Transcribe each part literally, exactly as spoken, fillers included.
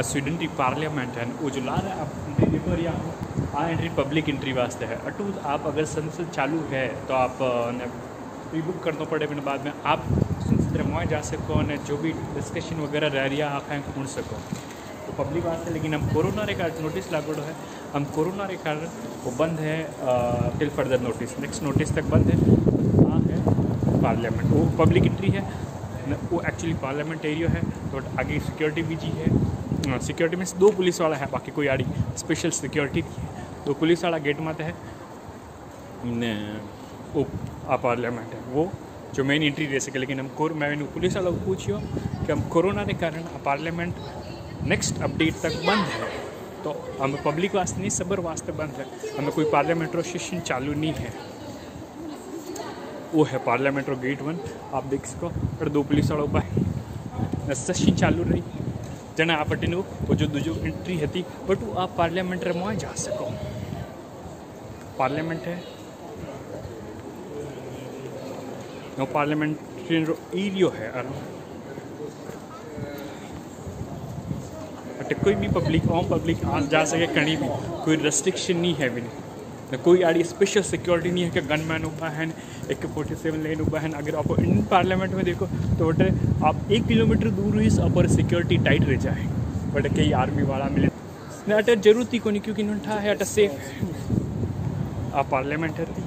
Sweden की parliament है उजला आ एंट्री पब्लिक एंट्री वास्ते है अटू आप अगर संसद चालू है तो आप ने प्री बुक करना पड़े बिना बाद में आप संसद में जा सको ने जो भी डिस्कशन वगैरह रह रहा आप हैं घूम सको तो पब्लिक वास्ते। लेकिन हम कोरोना के कारण नोटिस लागू है हम कोरोना के कारण वो बंद है till further notice next notice तक बंद है। हाँ है पार्लियामेंट वो पब्लिक एंट्री है वो एक्चुअली पार्लियामेंट एरिया है तो आगे सिक्योरिटी भी जी है सिक्योरिटी मीन्स दो पुलिस वाला है बाकी कोई आड़ी स्पेशल सिक्योरिटी तो पुलिस वाला गेट माता है ने वो आ पार्लियामेंट है वो जो मेन एंट्री रह सके। लेकिन हम कोर मैं पुलिस वाला को पूछियो कि हम कोरोना के कारण आ पार्लियामेंट नेक्स्ट अपडेट तक बंद है तो हम पब्लिक वास्ते नहीं सबर वास्ते बंद है हमें कोई पार्लियामेंटरो सेशन चालू नहीं है वो है पार्लियामेंटरो गेट वन आप देख सको पर दो पुलिस वालों पर सेशन चालू रही जना आप अटेन वो जो दूजो एंट्री थी बट वो आप पार्लियामेंट में जा सको पार्लियामेंट है नो पार्लियामेंट्री एरियो है अटे कोई भी पब्लिक ऑम पब्लिक आ जा सके कहीं भी कोई रेस्ट्रिक्शन नहीं है भी नहीं कोई आड़ी स्पेशल सिक्योरिटी नहीं है कि गनमैन उबा है एक फोर्टी सेवन लेन उबा है। अगर आप इंडियन पार्लियामेंट में देखो तो वोटे आप एक किलोमीटर दूर हुई और सिक्योरिटी टाइट रह जाए बट कई आर्मी वाला मिले ना अटे जरूरत ही कोनी क्योंकि नठा है अटे सेफ आ पार्लियामेंट थी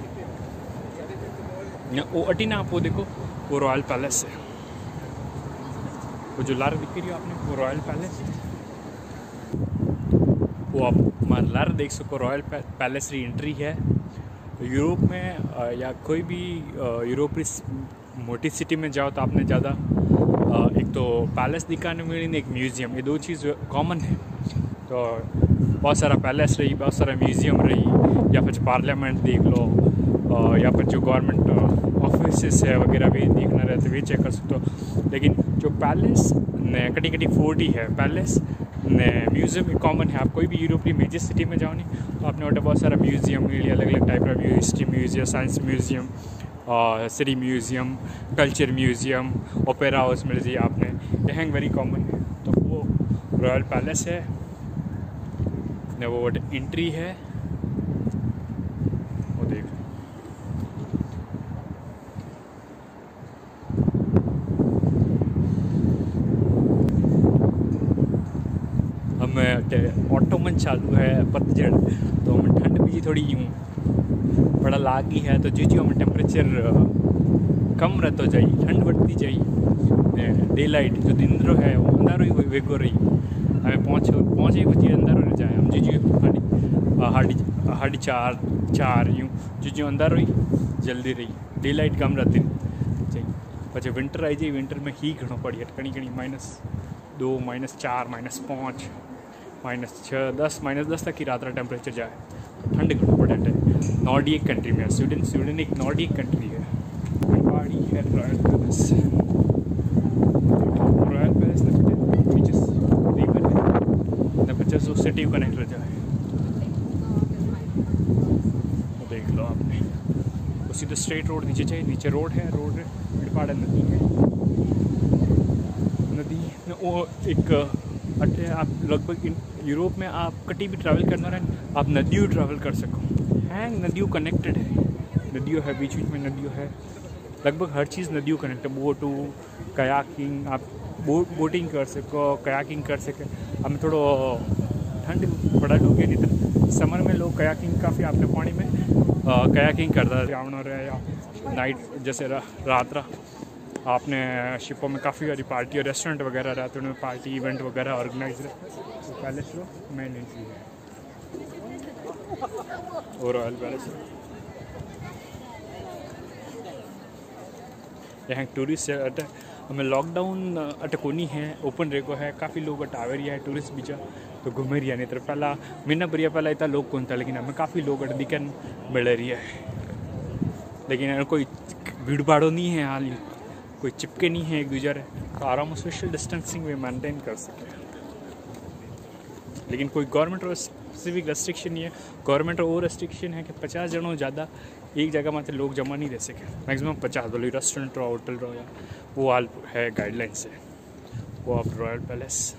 वो अटी ना आप वो देखो वो रॉयल पैलेस है वो जो लार दिख रही हो आपने वो रॉयल पैलेस वो आप मार लार देख सको रॉयल पैलेस री एंट्री है यूरोप में या कोई भी यूरोप मोटी सिटी में जाओ तो आपने ज़्यादा एक तो पैलेस दिखाने मिली एक म्यूज़ियम ये दो चीज़ कॉमन है तो बहुत सारा पैलेस रही बहुत सारा म्यूज़ियम रही या फिर पार्लियामेंट देख लो या फिर जो गवर्नमेंट ऑफिस है वगैरह भी देखना रहते भी चेक कर सकते हो। लेकिन जो पैलेस ने कटी कटी फोर्ट ही है पैलेस ने म्यूज़ियम कॉमन है आप कोई भी यूरोप की मेजर सिटी में जाओ नहीं तो आपने वोटे बहुत सारा म्यूज़ियम मिली अलग अलग टाइप का history museum science museum city museum culture museum opera house मिल जी आपने यह वेरी कॉमन है तो वो रॉयल पैलेस है ने वो वोट एंट्री है वो देख हमें ऑटोमन चालू है पतझड़ तो हमें ठंड भी थोड़ी यूँ बड़ा लागी है तो जी जी हमें टेम्परेचर कम रहता जाई ठंड बढ़ती जाई डे लाइट जो दिन रो है वो अंधारो ही वेगो रही हमें पहुँच पहुँचे बच्चे अंधारो रह जाए हम जी जी हाड़ी हाड़ी चार चार यूँ जी जी अंधारो ही जल्दी रही डे लाइट कम रहती जाए पचे विंटर आई जाए विंटर में ही घणो पड़ी है घनी घनी माइनस दो माइनस चार माइनस पाँच माइनस छः दस माइनस दस तक ही रात का टेम्परेचर जाए तो ठंड घणो पड़े है। नॉर्डिक कंट्री में स्वीडन स्वीडन एक नॉर्डिक कंट्री है पहाड़ी है रॉयल पैलेस रॉयल पैलेस पचास सौ सिटी कनेक्ट रह जाए देख लो आपने उसी तो स्ट्रेट रोड नीचे चाहिए नीचे रोड है रोड पहाड़ नदी है नदी वो एक अटे आप लगभग यूरोप में आप कटी भी ट्रैवल करना रहे आप नदियों ट्रैवल कर सको हैं नदियों कनेक्टेड है नदियों है बीच बीच में नदियों है लगभग हर चीज़ नदियों कनेक्ट है बोटू कयाकिंग आप बो बोटिंग कर सको कयाकिंग कर सके हमें थोड़ा ठंड बड़ा डूबे नहीं था समर में लोग कयाकिंग काफ़ी आपने पानी में कयाकिंग करता रावण रहे या नाइट जैसे रा, रात रा आपने शिपों में काफ़ी सारी पार्टी और रेस्टोरेंट वगैरह रहते उनमें पार्टी इवेंट वगैरह ऑर्गेनाइज रहते तो पैलेस रो मेन एंट्री है और रॉयल पैलेस यहाँ टूरिस्ट अट हमें लॉकडाउन अटकोनी है ओपन रेको है काफ़ी लोग अटावे रिया है टूरिस्ट बीजा तो घूमे रिया नहीं तो पहला महीना भरिया पहला इतना लोग कौन था लेकिन हमें काफ़ी लोग अट दिकन मिले रिया है लेकिन कोई भीड़ भाड़ो नहीं है हाल कोई चिपके नहीं है एक दूजे तो आराम सोशल डिस्टेंसिंग भी मेनटेन कर सके लेकिन कोई गवर्नमेंट और स्पेसिफिक रेस्ट्रिक्शन नहीं है गवर्नमेंट और रेस्ट्रिक्शन है कि पचास जनों ज़्यादा एक जगह में लोग जमा नहीं रह सके मैक्सिमम पचास बोलो रेस्टोरेंट रहो होटल रहो या वो आल है गाइडलाइंस है वो आप रॉयल पैलेस